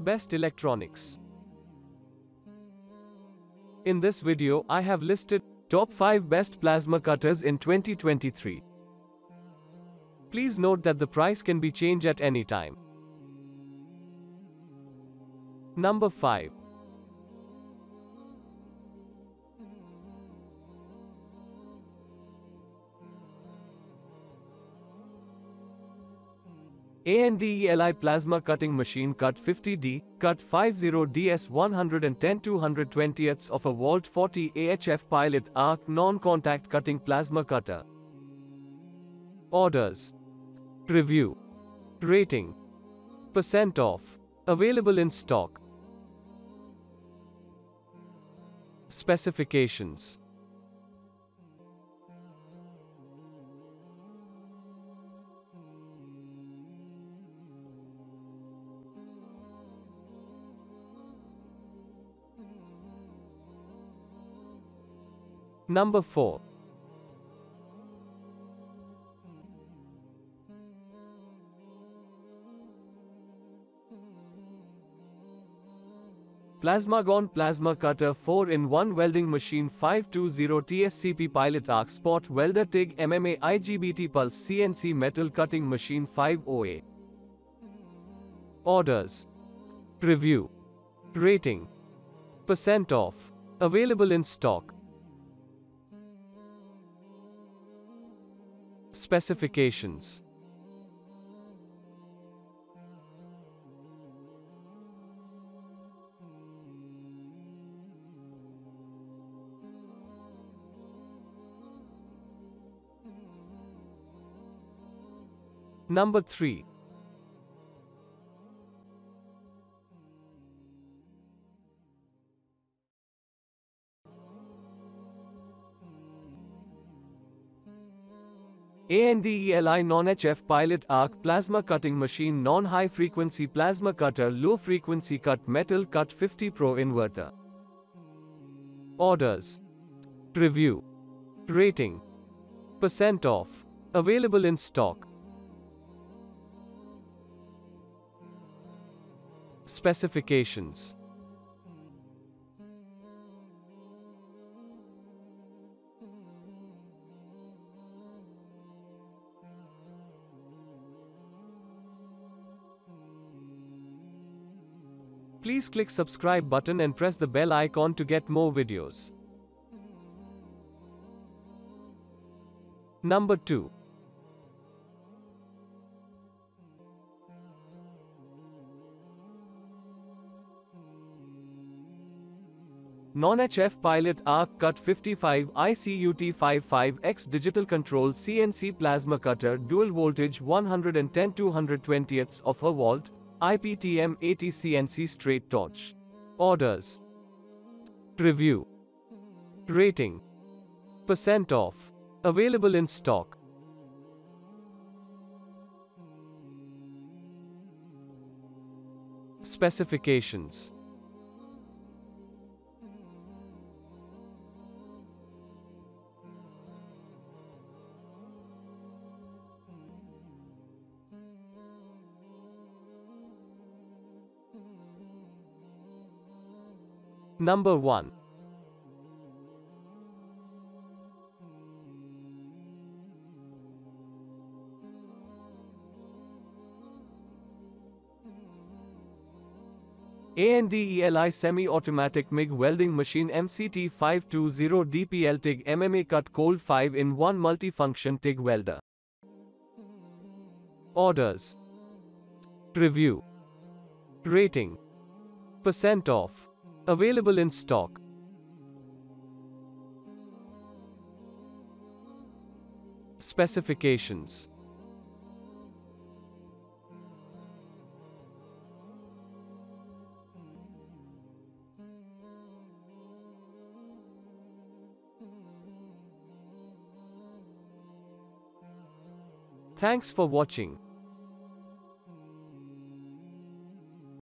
Best electronics. In this video, I have listed top 5 best plasma cutters in 2023. Please note that the price can be changed at any time. Number 5. Andeli Plasma Cutting Machine CUT-50D, CUT-50DS 110-220ths of a Volt 40 AHF Pilot Arc Non-Contact Cutting Plasma Cutter. Orders. Review. Rating. % off. Available in stock. Specifications. Number 4. Plasmargon Plasma Cutter 4-in-1 Welding Machine 520TSCP Pilot Arc Spot Welder TIG MMA IGBT Pulse CNC Metal Cutting Machine 50A. Orders. Review. Rating. % off. Available in stock. Specifications. Number 3. Andeli Non-HF Pilot Arc Plasma Cutting Machine Non-High Frequency Plasma Cutter Low Frequency Cut Metal CUT-50 Pro Inverter. Orders. Review. Rating. % off. Available in stock. Specifications. Please click subscribe button and press the bell icon to get more videos. Number 2. Non-HF Pilot Arc CUT-55i CUT55X Digital Control CNC Plasma Cutter Dual Voltage 110-220ths of a Volt IPTM80 CNC Straight Torch. Orders. Review. Rating. % off. Available in stock. Specifications. Number 1. Andeli Semi-Automatic MIG Welding Machine MCT 520 DPL TIG MMA Cut Cold 5-in-1 Multifunction TIG Welder. Orders. Review. Rating. % off. Available in stock. Specifications. Thanks for watching.